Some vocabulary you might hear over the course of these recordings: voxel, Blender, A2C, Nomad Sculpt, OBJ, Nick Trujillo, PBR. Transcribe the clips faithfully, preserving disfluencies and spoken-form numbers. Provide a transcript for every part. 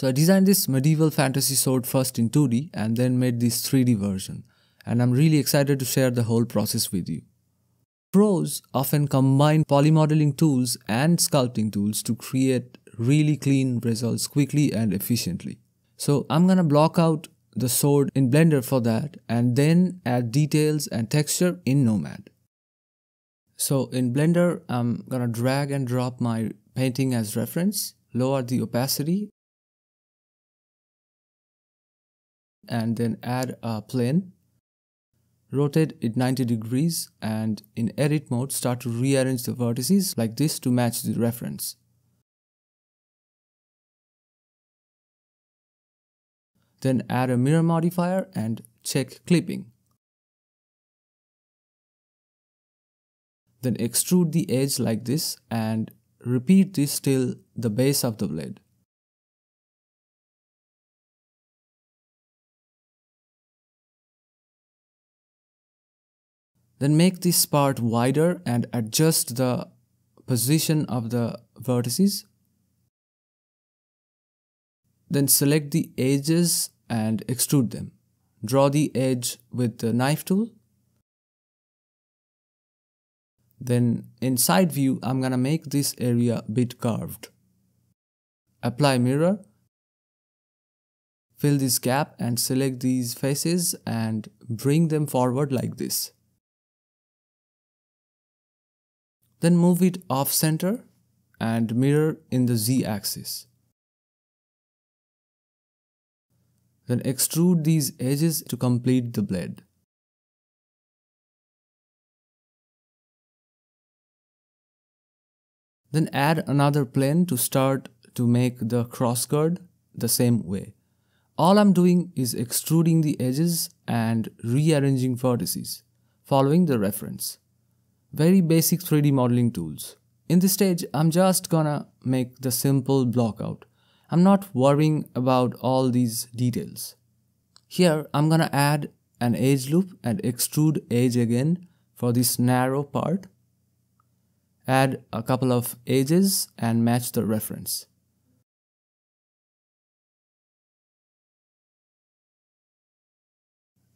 So I designed this medieval fantasy sword first in two D and then made this three D version, and I'm really excited to share the whole process with you. Pros often combine polymodeling tools and sculpting tools to create really clean results quickly and efficiently. So I'm gonna block out the sword in Blender for that and then add details and texture in Nomad. So in Blender, I'm gonna drag and drop my painting as reference, lower the opacity, and then add a plane. Rotate it ninety degrees and in edit mode start to rearrange the vertices like this to match the reference. Then add a mirror modifier and check clipping. Then extrude the edge like this and repeat this till the base of the blade. Then make this part wider and adjust the position of the vertices. Then select the edges and extrude them. Draw the edge with the knife tool. Then in side view, I'm gonna make this area a bit curved. Apply mirror. Fill this gap and select these faces and bring them forward like this. Then move it off center and mirror in the Z axis. Then extrude these edges to complete the blade. Then add another plane to start to make the cross guard the same way. All I'm doing is extruding the edges and rearranging vertices, following the reference. Very basic three D modeling tools. In this stage, I'm just gonna make the simple block out. I'm not worrying about all these details. Here, I'm gonna add an edge loop and extrude edge again for this narrow part. Add a couple of edges and match the reference.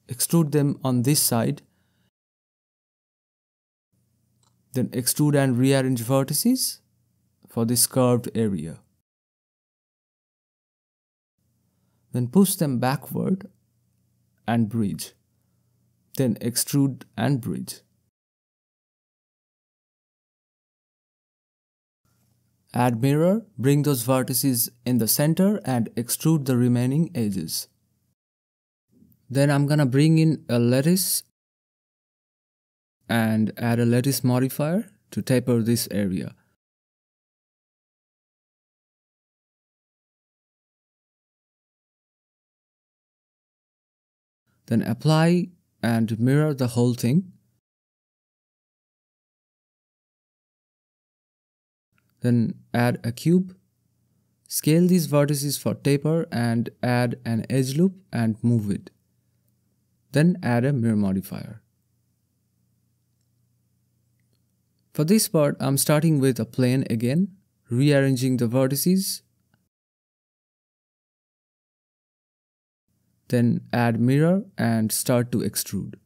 Extrude them on this side. Then extrude and rearrange vertices for this curved area. Then push them backward and bridge. Then extrude and bridge. Add mirror, bring those vertices in the center and extrude the remaining edges. Then I'm gonna bring in a lattice and add a lattice modifier to taper this area. Then apply and mirror the whole thing. Then add a cube. Scale these vertices for taper and add an edge loop and move it. Then add a mirror modifier. For this part, I'm starting with a plane again, rearranging the vertices. Then add mirror and start to extrude.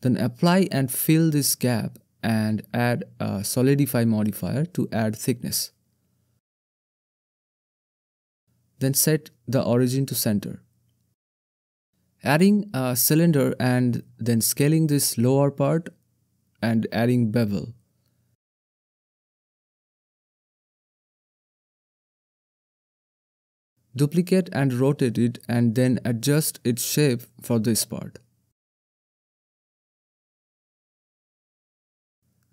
Then apply and fill this gap and add a solidify modifier to add thickness. Then set the origin to center. Adding a cylinder and then scaling this lower part and adding bevel. Duplicate and rotate it and then adjust its shape for this part.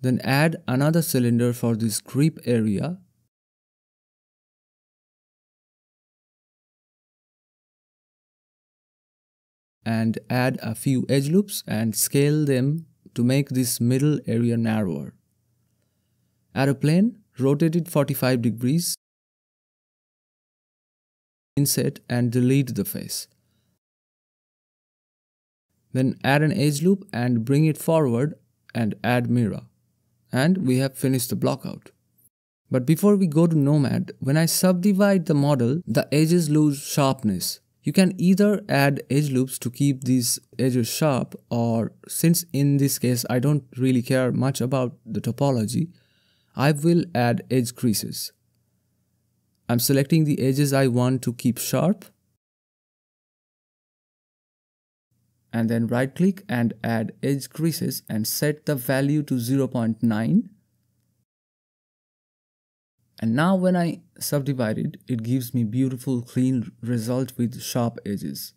Then add another cylinder for this grip area. And add a few edge loops and scale them to make this middle area narrower. Add a plane, rotate it forty-five degrees, inset and delete the face. Then add an edge loop and bring it forward and add mirror. and we have finished the block out. But before we go to Nomad, when I subdivide the model, the edges lose sharpness. You can either add edge loops to keep these edges sharp, or since in this case I don't really care much about the topology, I will add edge creases. I'm selecting the edges I want to keep sharp, and then right click and add edge creases and set the value to zero point nine. And now when I subdivide it, it gives me beautiful clean result with sharp edges.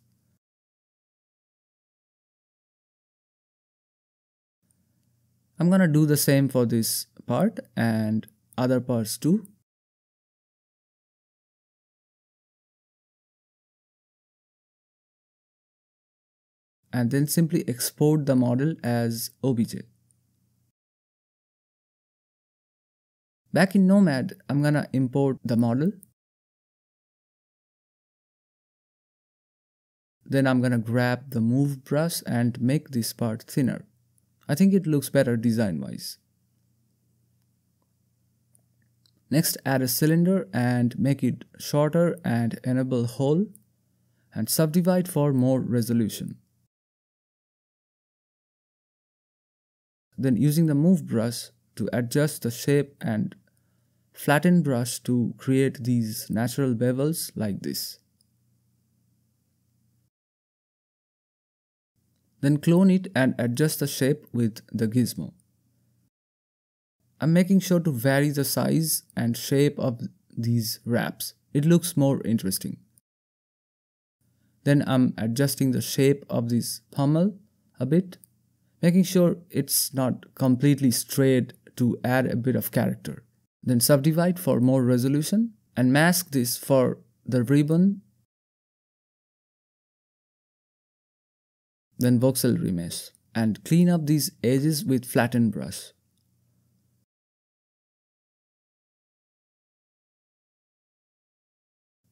I'm gonna do the same for this part and other parts too. And then simply export the model as O B J. Back in Nomad, I'm gonna import the model. Then I'm gonna grab the move brush and make this part thinner. I think it looks better design-wise. Next, add a cylinder and make it shorter and enable hole and subdivide for more resolution. Then using the move brush to adjust the shape and flatten brush to create these natural bevels like this. Then clone it and adjust the shape with the gizmo. I'm making sure to vary the size and shape of these wraps. It looks more interesting. Then I'm adjusting the shape of this pommel a bit, making sure it's not completely straight to add a bit of character. Then subdivide for more resolution and mask this for the ribbon, then voxel remesh, and clean up these edges with flattened brush.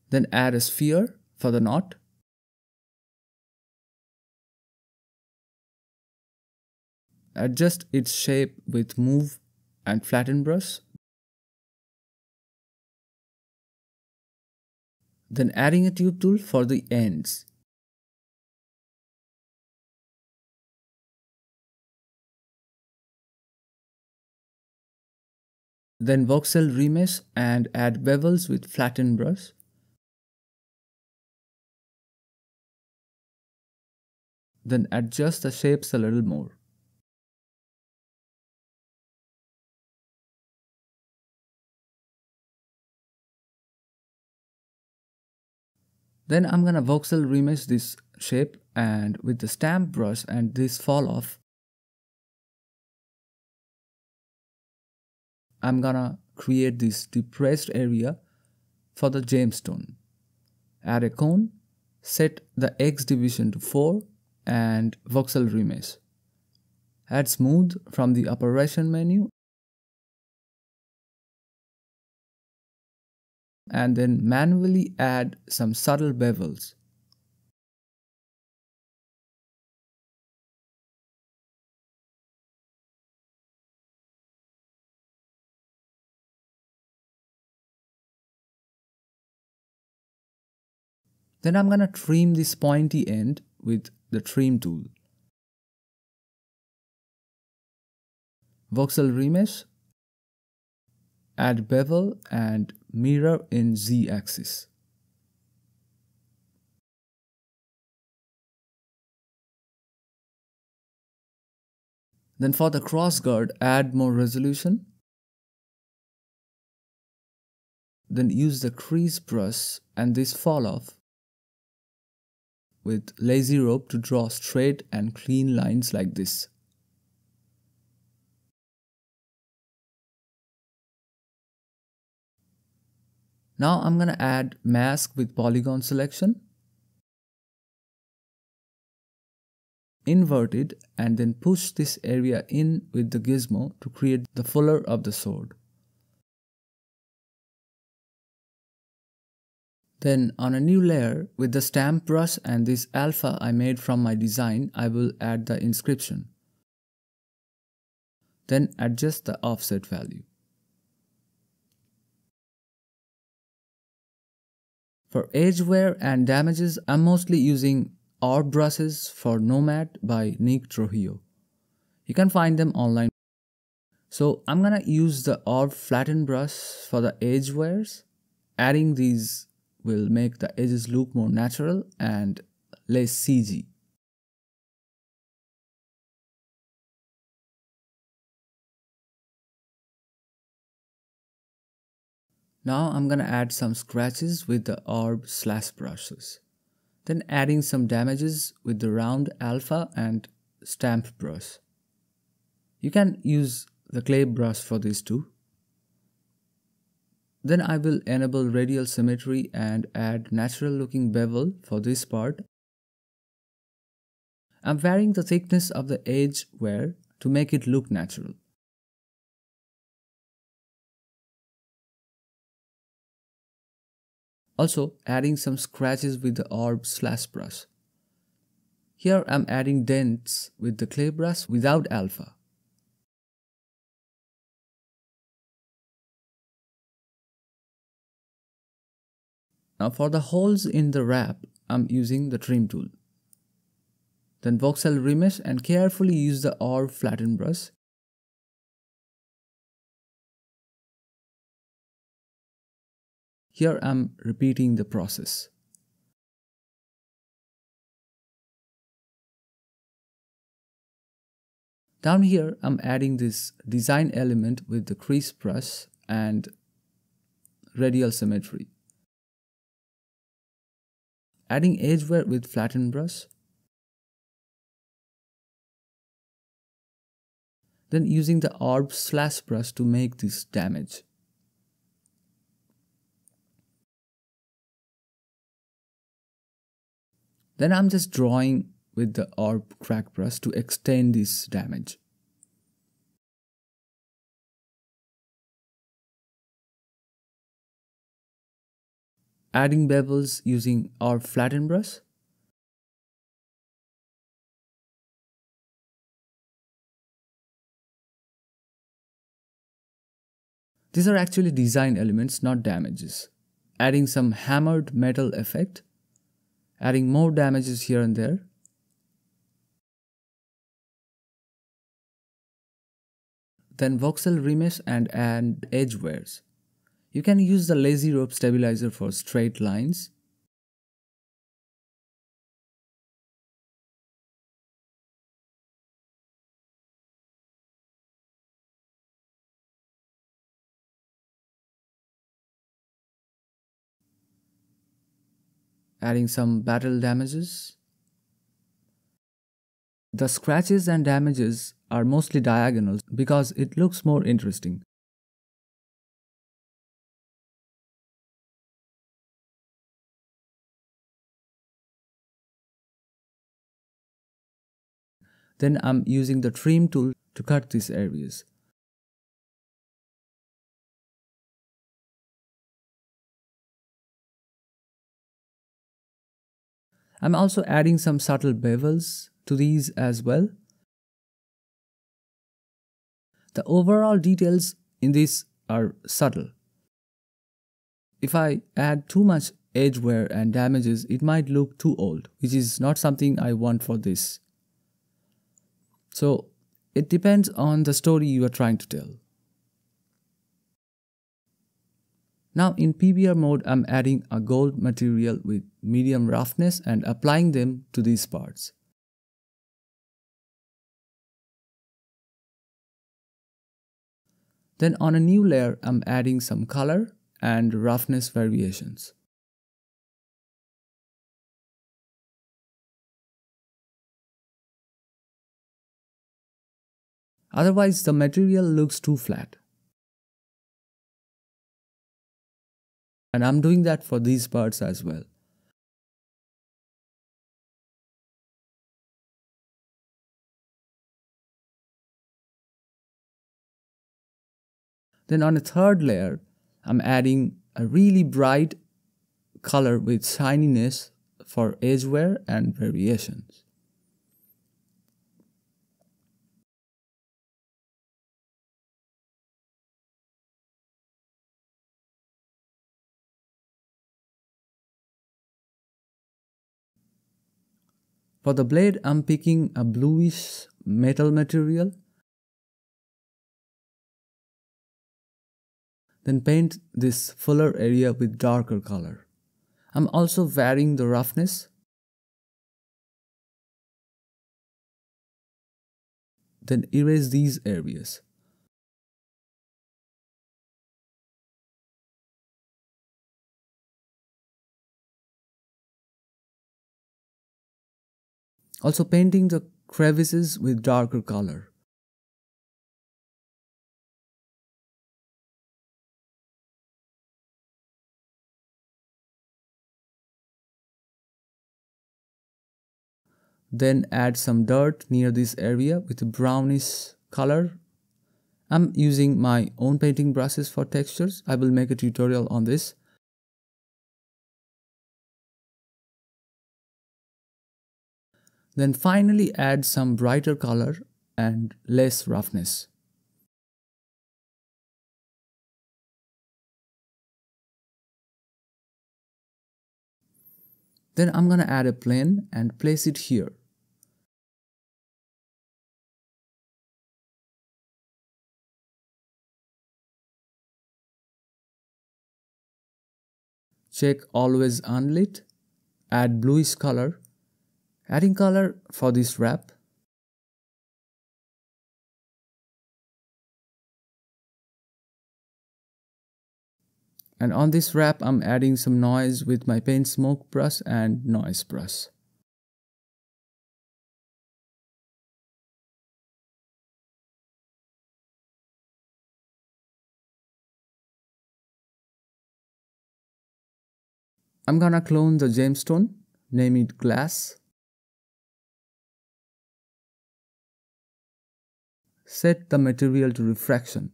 Then add a sphere for the knot. Adjust its shape with move and flatten brush. Then adding a tube tool for the ends. Then voxel remesh and add bevels with flatten brush. Then adjust the shapes a little more. Then I'm gonna voxel remesh this shape and with the stamp brush and this fall off, I'm gonna create this depressed area for the gemstone. Add a cone, set the X division to four and voxel remesh. Add smooth from the operation menu and then manually add some subtle bevels. Then I'm gonna trim this pointy end with the trim tool. Voxel remesh, add bevel and mirror in Z axis. Then for the cross guard, add more resolution. Then use the crease brush and this fall off with lazy rope to draw straight and clean lines like this. Now I'm gonna add mask with polygon selection, invert it and then push this area in with the gizmo to create the fuller of the sword. Then on a new layer with the stamp brush and this alpha I made from my design, I will add the inscription. Then adjust the offset value. For edge wear and damages, I'm mostly using Orb brushes for Nomad by Nick Trujillo. You can find them online. So I'm gonna use the Orb flatten brush for the edge wears. Adding these will make the edges look more natural and less C G. Now I'm gonna add some scratches with the orb slash brushes. Then adding some damages with the round alpha and stamp brush. You can use the clay brush for this too. Then I will enable radial symmetry and add natural looking bevel for this part. I'm varying the thickness of the edge wear to make it look natural. Also adding some scratches with the orb slash brush. Here I'm adding dents with the clay brush without alpha. Now for the holes in the wrap, I'm using the trim tool. Then voxel remesh and carefully use the orb flatten brush. Here I'm repeating the process. Down here I'm adding this design element with the crease brush and radial symmetry. Adding edge wear with flatten brush. Then using the orb slash brush to make this damage. Then I'm just drawing with the orb crack brush to extend this damage. Adding bevels using orb flatten brush. These are actually design elements, not damages. Adding some hammered metal effect. Adding more damages here and there. Then voxel remesh and add edge wears. You can use the lazy rope stabilizer for straight lines. Adding some battle damages. The scratches and damages are mostly diagonal because it looks more interesting. Then I'm using the trim tool to cut these areas. I'm also adding some subtle bevels to these as well. The overall details in this are subtle. If I add too much edge wear and damages, it might look too old, which is not something I want for this. So it depends on the story you are trying to tell. Now in P B R mode, I'm adding a gold material with medium roughness and applying them to these parts. Then on a new layer, I'm adding some color and roughness variations. Otherwise, the material looks too flat. And I'm doing that for these parts as well. Then on a third layer, I'm adding a really bright color with shininess for edge wear and variations. For the blade, I'm picking a bluish metal material. Then paint this fuller area with darker color. I'm also varying the roughness. Then erase these areas. Also painting the crevices with darker color. Then add some dirt near this area with a brownish color. I'm using my own painting brushes for textures. I will make a tutorial on this. Then finally add some brighter color and less roughness. Then I'm gonna add a plane and place it here. Check always unlit, add bluish color. Adding color for this wrap. And on this wrap, I'm adding some noise with my paint smoke brush and noise brush. I'm gonna clone the gemstone, name it glass. Set the material to refraction.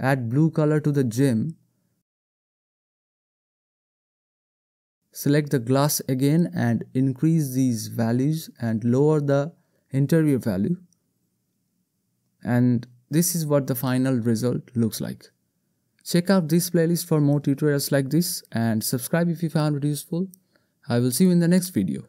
Add blue color to the gem. Select the glass again and increase these values and lower the interior value. And this is what the final result looks like. Check out this playlist for more tutorials like this and subscribe if you found it useful. I will see you in the next video.